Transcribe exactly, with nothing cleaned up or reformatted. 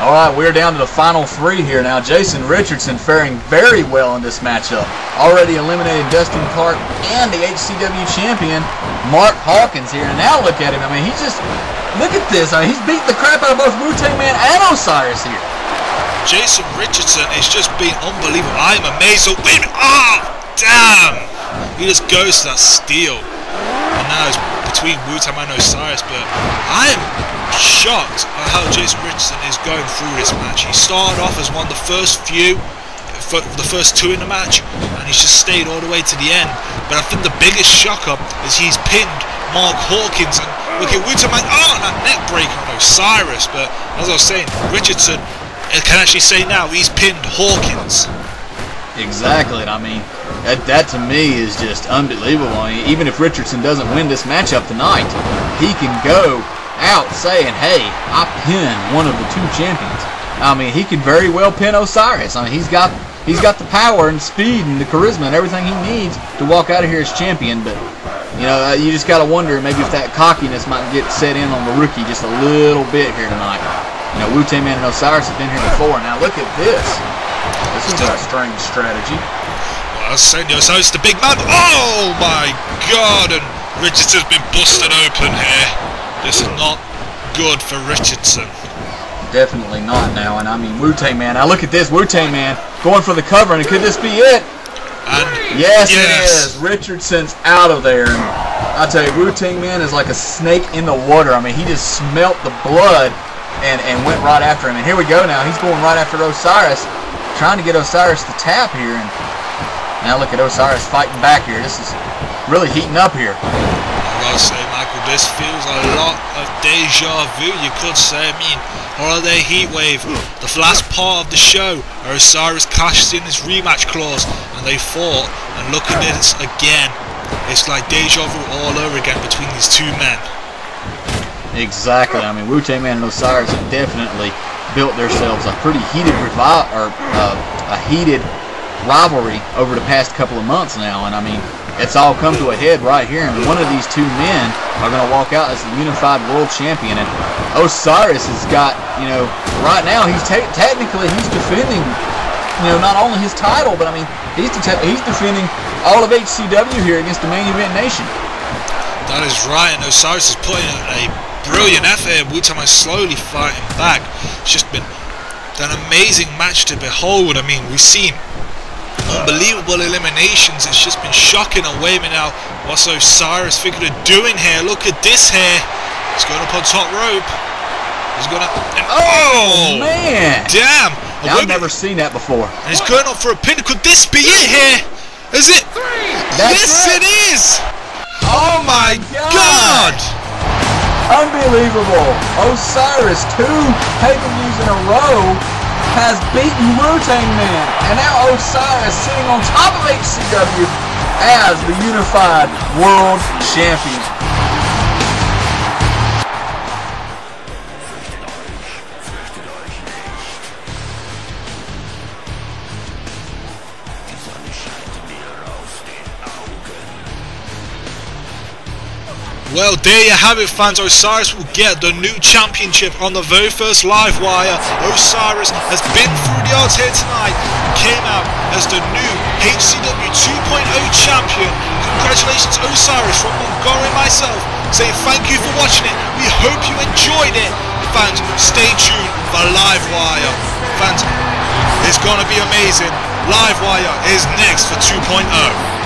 All right, we're down to the final three here now. Jason Richardson faring very well in this matchup. Already eliminated Dustin Clark and the H C W champion, Mark Hawkins here. And now look at him. I mean, he's just, look at this. I mean, he's beat the crap out of both Wu-Tang Man and Osiris here. Jason Richardson is just being unbelievable. I am amazed. Oh, wait a minute. Oh, damn. He just goes to that steal. And now he's between Wu-Tang Man and Osiris, but I am shocked at how Jason Richardson is going through this match. He started off as one of the first few, the first two in the match, and he's just stayed all the way to the end. But I think the biggest shocker is he's pinned Mark Hawkins and Wicked Wutama. Oh, and that neck break on Osiris. But as I was saying, Richardson can actually say now he's pinned Hawkins. Exactly, and I mean, that, that to me is just unbelievable. I mean, even if Richardson doesn't win this matchup tonight, he can go out saying, hey, I pinned one of the two champions. I mean, he could very well pin Osiris. I mean, he's got he's got the power and speed and the charisma and everything he needs to walk out of here as champion. But you know, you just gotta wonder maybe if that cockiness might get set in on the rookie just a little bit here tonight. You know, Wu-Tang Man and Osiris have been here before. Now look at this. This is a strange strategy. Well, Asenio, so it's the big man. Oh my God! And Richardson's been busted open here. This is not good for Richardson. Definitely not now, and I mean, Wu-Tang Man. Now look at this, Wu-Tang Man going for the cover, and could this be it? And yes, yes, it is. Richardson's out of there. And I tell you, Wu-Tang Man is like a snake in the water. I mean, he just smelt the blood and, and went right after him. And here we go now. He's going right after Osiris, trying to get Osiris to tap here. And now look at Osiris fighting back here. This is really heating up here. I gotta say, Michael, this feels a lot of deja vu, you could say. I mean, Holiday Heatwave, the last part of the show, Osiris cashed in his rematch clause, and they fought, and look at this again. It's like deja vu all over again between these two men. Exactly. I mean, Wu-Tang Man and Osiris have definitely built themselves a pretty heated revival, or uh, a heated rivalry over the past couple of months now, and I mean, it's all come to a head right here, and one of these two men are going to walk out as the unified world champion. And Osiris has got, you know, right now he's technically he's defending, you know, not only his title, but I mean he's de he's defending all of H C W here against the main event nation. That is right, and Osiris is putting a brilliant effort in. Wu-Tang Man slowly fighting back. It's just been an amazing match to behold. I mean, we've seen unbelievable eliminations. It's just been shocking. And wait a minute now, what's Osiris figured of doing here? Look at this here. He's going up on top rope. He's going up. And oh, oh man! Damn! Now, I've never seen that before. And he's going up for a pin. Could this be it here? Is it? Three. Yes, right. It is. Oh my God! Unbelievable! Osiris, two pay-per-views in a row, has beaten Wu-Tang Man, and now Osiris sitting on top of H C W as the unified world champion. Well, there you have it, fans. Osiris will get the new championship on the very first Live Wire. Osiris has been through the odds here tonight and came out as the new H C W two point oh champion. Congratulations, Osiris, from Montgomery and myself, saying thank you for watching it. We hope you enjoyed it. Fans, stay tuned for Live Wire. Fans, it's going to be amazing. Live Wire is next for two point oh.